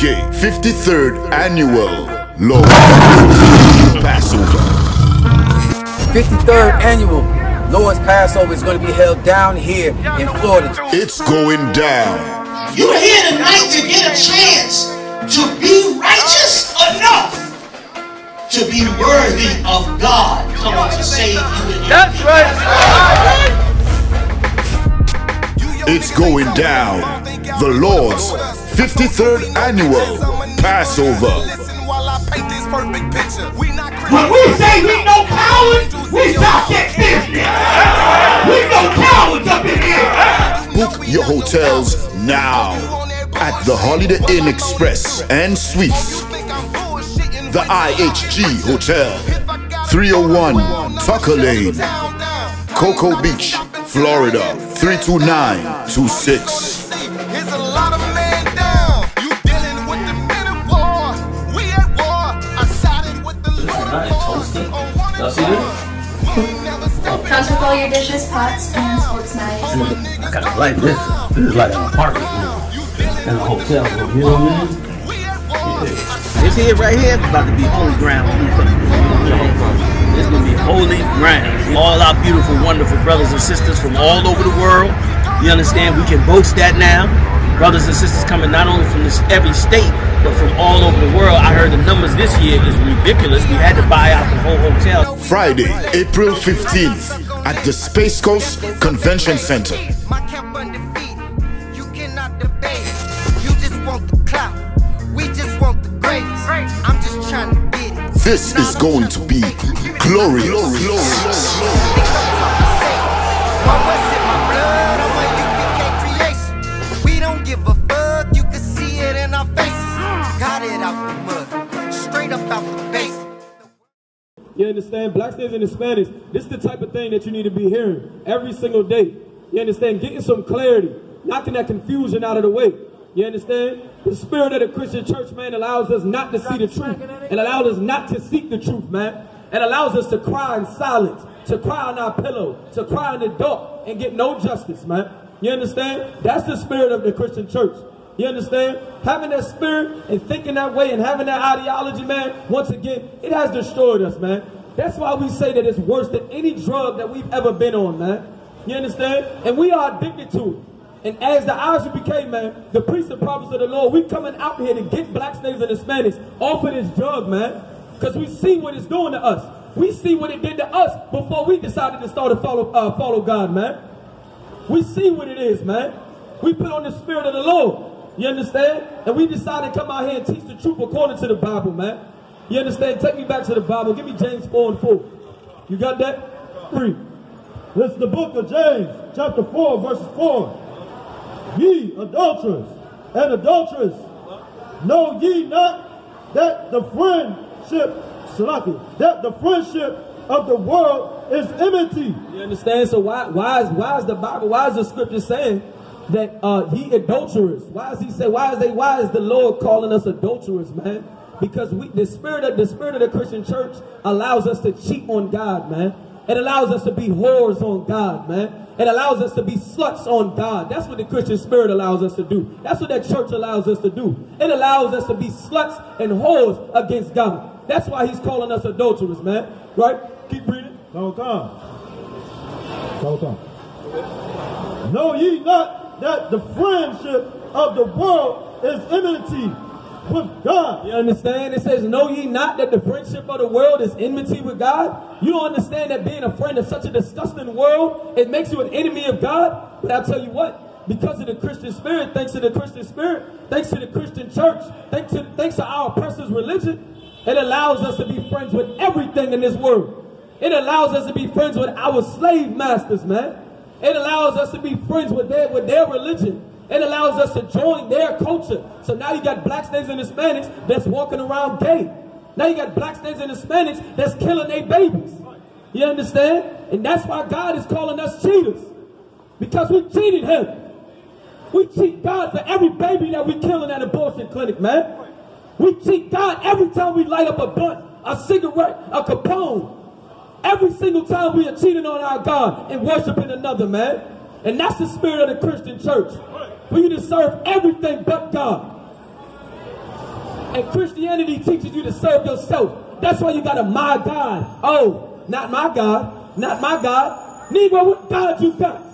UK 53rd Annual Lord Passover. 53rd Annual Lord's Passover is going to be held down here in Florida. It's going down. You're here tonight to get a chance to be righteous enough to be worthy of God coming to save you and you. That's right. It's going down, the Lord's 53rd Annual Passover. When we say we no cowards, we stop that business. We no cowards up in here. Book your hotels now at the Holiday Inn Express and Suites, the IHG Hotel, 301 Tucker Lane, Cocoa Beach, Florida, 32926. Here's a lot of men down. You dealing with the minute war. We at war. I sided with the Lord. Comes with all your dishes, pots, pans, forks, knives. I kind of like this. This is like an apartment in a hotel. You know what I mean? Yeah. This here right here is about to be holy ground. It's going to be holy ground. All our beautiful, wonderful brothers and sisters from all over the world. You understand? We can boast that now. Brothers and sisters coming not only from this every state, but from all over the world. I heard the numbers this year is ridiculous. We had to buy out the whole hotel. Friday, April 15th at the Space Coast Convention Center. This is going to be glorious. We don't give a fuck, you can see it in our faces. Got it out the mud, straight up out the base. You understand? Black Stays in Spanish. This is the type of thing that you need to be hearing every single day. You understand? Getting some clarity, knocking that confusion out of the way. You understand? The spirit of the Christian church, man, allows us not to see the truth. It allows us not to seek the truth, man. It allows us to cry in silence, to cry on our pillow, to cry in the dark and get no justice, man. You understand? That's the spirit of the Christian church. You understand? Having that spirit and thinking that way and having that ideology, man, once again, it has destroyed us, man. That's why we say that it's worse than any drug that we've ever been on, man. You understand? And we are addicted to it. And as the Irish became, man, the priests and prophets of the Lord, we coming out here to get Black Slaves and Hispanics off of this drug, man. Because we see what it's doing to us. We see what it did to us before we decided to start to follow God, man. We see what it is, man. We put on the spirit of the Lord, you understand? And we decided to come out here and teach the truth according to the Bible, man. You understand? Take me back to the Bible. Give me James 4:4. You got that? 3. This is the book of James, chapter 4, verse 4. Ye adulterers and adulteresses, know ye not that the friendship of the world is enmity? You understand? So why is the Bible? Why is the scripture saying that ye adulterers? Why is the Lord calling us adulterers, man? Because the spirit of the Christian church allows us to cheat on God, man. It allows us to be whores on God, man. It allows us to be sluts on God. That's what the Christian spirit allows us to do. That's what that church allows us to do. It allows us to be sluts and whores against God. That's why he's calling us adulterers, man. Right? Keep reading. Don't come. Know ye not that the friendship of the world is enmity with God? You understand? It says, know ye not that the friendship of the world is enmity with God? You don't understand that being a friend of such a disgusting world, it makes you an enemy of God? But I'll tell you what, because of the Christian spirit, thanks to the Christian spirit, thanks to the Christian church, thanks to our oppressors' religion, it allows us to be friends with everything in this world. It allows us to be friends with our slave masters, man. It allows us to be friends with their religion. It allows us to join their culture. So now you got Black Slaves and Hispanics that's walking around gay. Now you got Black Slaves and Hispanics that's killing their babies. You understand? And that's why God is calling us cheaters. Because we cheated him. We cheat God for every baby that we killing at abortion clinic, man. We cheat God every time we light up a blunt, a cigarette, a Capone. Every single time we are cheating on our God and worshiping another, man. And that's the spirit of the Christian church. We need to serve everything but God. And Christianity teaches you to serve yourself. That's why you got a my God. Oh, not my God. Not my God. Negro, what God you got?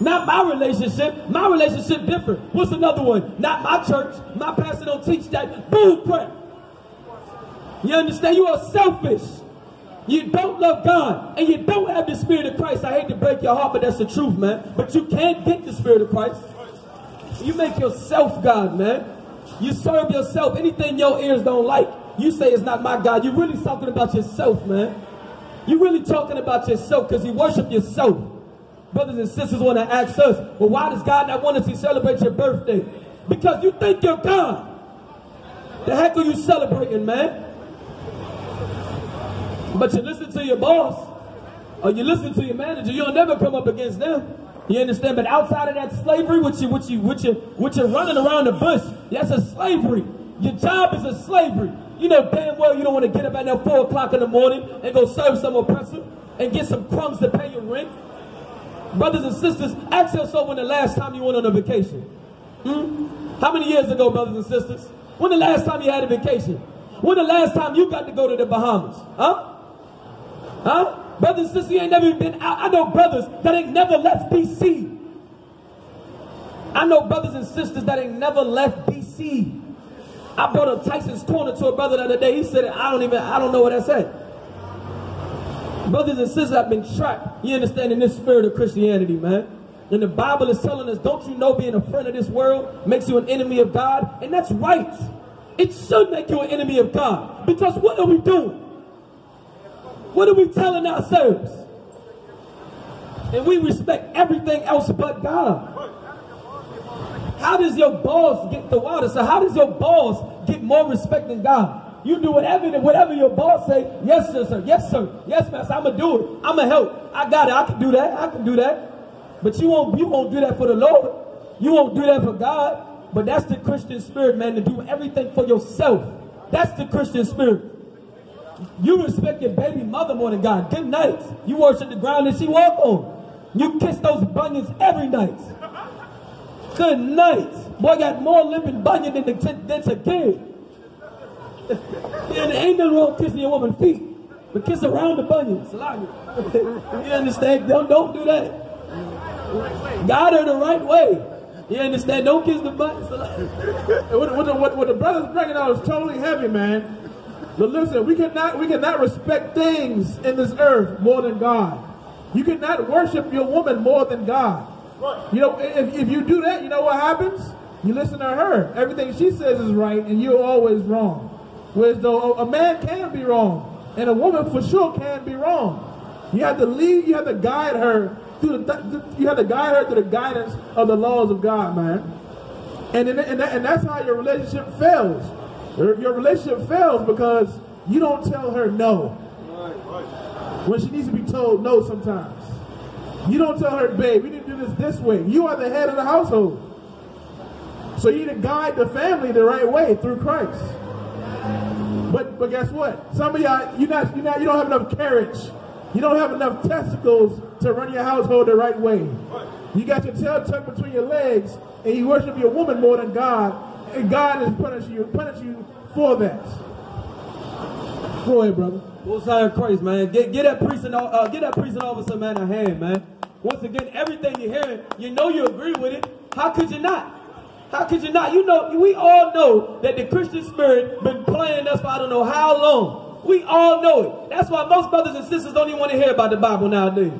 Not my relationship. My relationship different. What's another one? Not my church. My pastor don't teach that blueprint. You understand? You are selfish. You don't love God, and you don't have the Spirit of Christ. I hate to break your heart, but that's the truth, man. But you can't get the Spirit of Christ. You make yourself God, man. You serve yourself. Anything your ears don't like, you say it's not my God. You're really talking about yourself, man. You're really talking about yourself because you worship yourself. Brothers and sisters want to ask us, well, why does God not want us to celebrate your birthday? Because you think you're God. The heck are you celebrating, man? But you listen to your boss or you listen to your manager, you'll never come up against them. You understand? But outside of that slavery, what you running around the bush, that's a slavery. Your job is a slavery. You know damn well you don't want to get up at that 4 o'clock in the morning and go serve some oppressor and get some crumbs to pay your rent. Brothers and sisters, ask yourself when the last time you went on a vacation. How many years ago, brothers and sisters? When the last time you had a vacation? When the last time you got to go to the Bahamas? Huh? Brothers and sisters, you ain't never been out. I know brothers that ain't never left DC. I know brothers and sisters that ain't never left DC. I brought up Tyson's Corner to a brother the other day. He said, I don't know what that's at. Brothers and sisters, I've been trapped. You understand, in this spirit of Christianity, man. And the Bible is telling us, don't you know being a friend of this world makes you an enemy of God? And that's right. It should make you an enemy of God. Because what are we doing? What are we telling ourselves? And we respect everything else but God. How does your boss get the water? So how does your boss get more respect than God? You do whatever your boss say. Yes, sir, sir. Yes, sir. Yes, master. I'm going to do it. I'm going to help. I got it. I can do that. I can do that. But you won't do that for the Lord. You won't do that for God. But that's the Christian spirit, man, to do everything for yourself. That's the Christian spirit. You respect your baby mother more than God. Good night. You worship the ground that she walk on. You kiss those bunions every night. Good night. Boy got more limping bunion than a kid. Yeah, there ain't nothing wrong kissing your woman's feet. But kiss around the bunions. You understand? Don't do that. God are the right way. You understand? Don't kiss the buttons. What the brother's bringing out is totally heavy, man. But listen, we cannot respect things in this earth more than God. You cannot worship your woman more than God. You know, if you do that, you know what happens? You listen to her. Everything she says is right, and you're always wrong. Whereas though a man can be wrong, and a woman for sure can be wrong. You have to lead. You have to guide her through the. You have to guide her through the guidance of the laws of God, man. And that's how your relationship fails. Your relationship fails because you don't tell her no when she needs to be told no sometimes. You don't tell her, babe, we need to do this way. You are the head of the household. So you need to guide the family the right way through Christ. But guess what? Some of y'all, you don't have enough carriage. You don't have enough testicles to run your household the right way. You got your tail tucked between your legs and you worship your woman more than God. And God is punish you for that. Go ahead, brother. Most High Christ, man. Get that priest and officer, man, a hand, man. Once again, everything you're hearing, you know you agree with it. How could you not? How could you not? You know, we all know that the Christian spirit been playing us for I don't know how long. We all know it. That's why most brothers and sisters don't even want to hear about the Bible nowadays.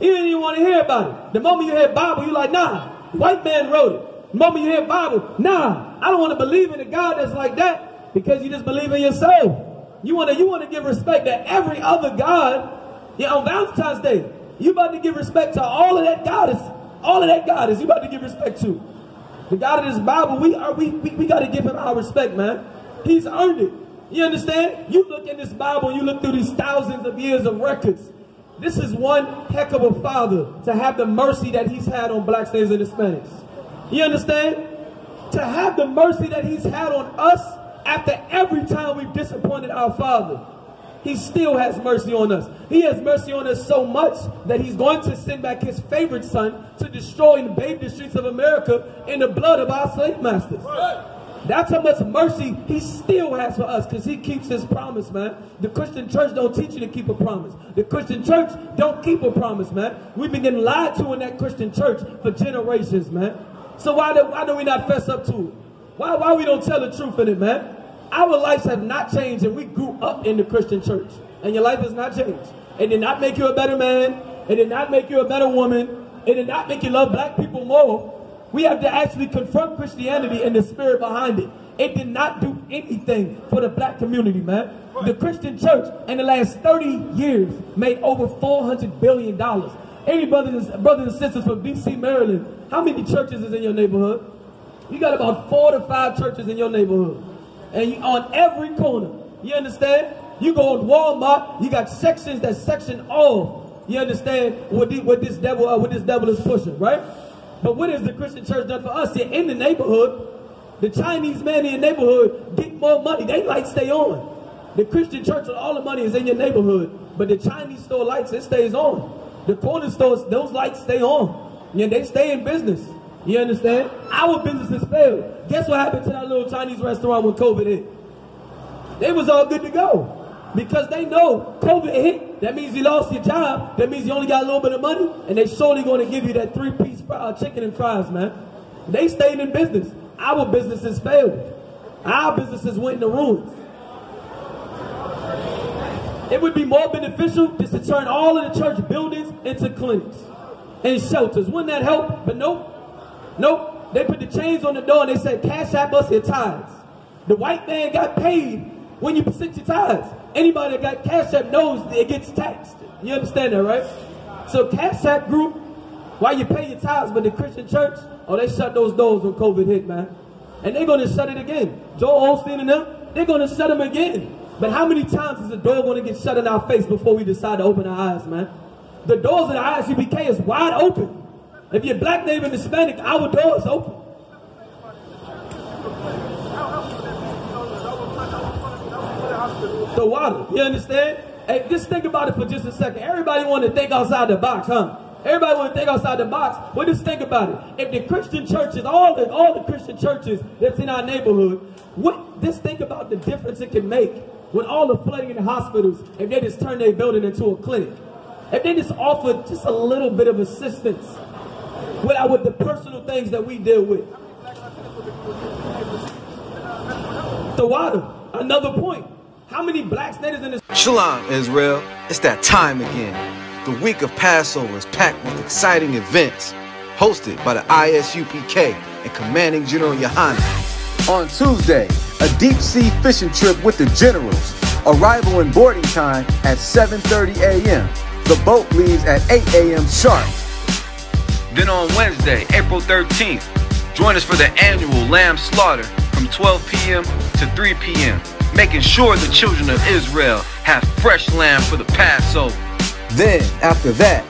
You don't even want to hear about it. The moment you hear Bible, you're like, nah, white man wrote it. Moment you hear Bible, nah, I don't want to believe in a God that's like that because you just believe in yourself. You want to give respect to every other God. Yeah, on Valentine's Day, you about to give respect to all of that goddess. All of that goddess you about to give respect to. The God of this Bible, we got to give him our respect, man. He's earned it. You understand? You look in this Bible, you look through these thousands of years of records. This is one heck of a father to have the mercy that he's had on blacks, slaves, and Hispanics. You understand? To have the mercy that he's had on us after every time we've disappointed our Father. He still has mercy on us. He has mercy on us so much that he's going to send back his favorite son to destroy and bathe the streets of America in the blood of our slave masters. That's how much mercy he still has for us, because he keeps his promise, man. The Christian church don't teach you to keep a promise. The Christian church don't keep a promise, man. We've been getting lied to in that Christian church for generations, man. So why do we not fess up to it? Why we don't tell the truth in it, man? Our lives have not changed, and we grew up in the Christian church, and your life has not changed. It did not make you a better man. It did not make you a better woman. It did not make you love black people more. We have to actually confront Christianity and the spirit behind it. It did not do anything for the black community, man. The Christian church in the last 30 years made over $400 billion. Any brothers and sisters from D.C., Maryland, how many churches is in your neighborhood? You got about 4 to 5 churches in your neighborhood. And you, on every corner, you understand? You go on Walmart, you got sections that section off. You understand what this devil is pushing, right? But what has the Christian church done for us here in the neighborhood? The Chinese man in the neighborhood get more money. They lights stay on. The Christian church with all the money is in your neighborhood, but the Chinese store lights, it stays on. The corner stores, those lights stay on. Yeah, they stay in business. You understand? Our business has failed. Guess what happened to that little Chinese restaurant when COVID hit? They was all good to go. Because they know COVID hit, that means you lost your job, that means you only got a little bit of money, and they surely going to give you that 3-piece chicken and fries, man. They stayed in business. Our businesses failed. Our businesses went into ruins. It would be more beneficial just to turn all of the church buildings into clinics and shelters. Wouldn't that help? But nope. Nope. They put the chains on the door and they said, cash app us your tithes. The white man got paid when you present your tithes. Anybody that got Cash App knows it gets taxed. You understand that, right? So Cash App group, while you pay your tithes, but the Christian church, oh, they shut those doors when COVID hit, man. And they're going to shut it again. Joel Osteen and them, they're going to shut them again. But how many times is the door going to get shut in our face before we decide to open our eyes, man? The doors in our ICBK is wide open. If you're black, Native, and Hispanic, our door is open. The water, you understand? Hey, just think about it for just a second. Everybody want to think outside the box, huh? Everybody want to think outside the box. Well, just think about it. If the Christian churches, all the Christian churches that's in our neighborhood, just think about the difference it can make with all the flooding in the hospitals if they just turn their building into a clinic. If they just offer just a little bit of assistance with the personal things that we deal with. The water, another point. How many blacks, natives in this? Shalom, Israel. It's that time again. The week of Passover is packed with exciting events, hosted by the ISUPK and Commanding General Yohannes. On Tuesday, a deep-sea fishing trip with the generals. Arrival and boarding time at 7:30 a.m. The boat leaves at 8 a.m. sharp. Then on Wednesday, April 13th, join us for the annual lamb slaughter from 12 p.m. to 3 p.m. making sure the children of Israel have fresh lamb for the Passover. Then, after that,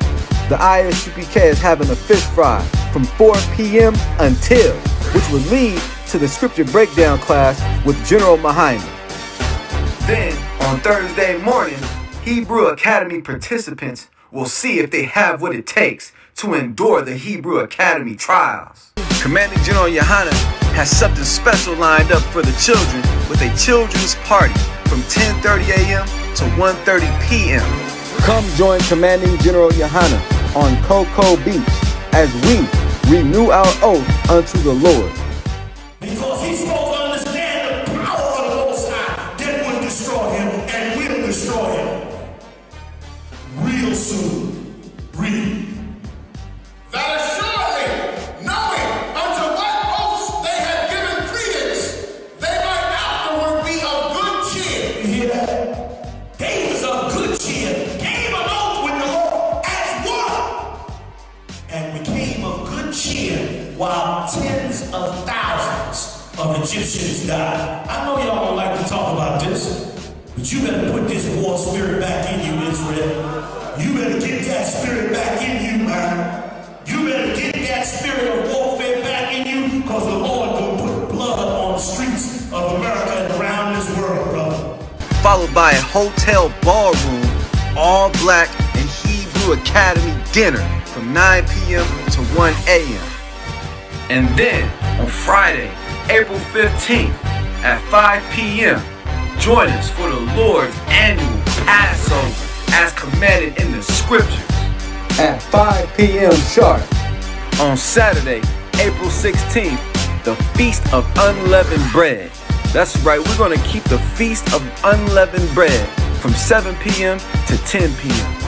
the ISUPK is having a fish fry from 4 p.m. until, which would lead to the scripture breakdown class with General Yohannes. Then, on Thursday morning, Hebrew Academy participants will see if they have what it takes to endure the Hebrew Academy trials. Commanding General Yohannes has something special lined up for the children with a children's party from 10:30 a.m. to 1:30 p.m. Come join Commanding General Yahanna on Cocoa Beach as we renew our oath unto the Lord. Because he's supposed to understand the power of the Most High that will destroy him and will destroy him real soon. Real. That is surely knowing. While tens of thousands of Egyptians died. I know y'all don't like to talk about this, but you better put this war spirit back in you, Israel. You better get that spirit back in you, man. You better get that spirit of warfare back in you, because the Lord will put blood on the streets of America and around this world, brother. Followed by a hotel ballroom, all black and Hebrew Academy dinner from 9 p.m. to 1 a.m. And then, on Friday, April 15th at 5 p.m. Join us for the Lord's annual Passover as commanded in the scriptures at 5 p.m. sharp. On Saturday, April 16th, the Feast of Unleavened Bread. That's right, we're going to keep the Feast of Unleavened Bread from 7 p.m. to 10 p.m.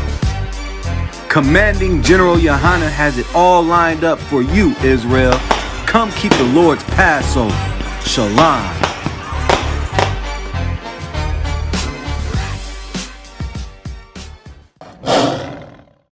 Commanding General Yahanna has it all lined up for you, Israel. Come keep the Lord's Passover. Shalom.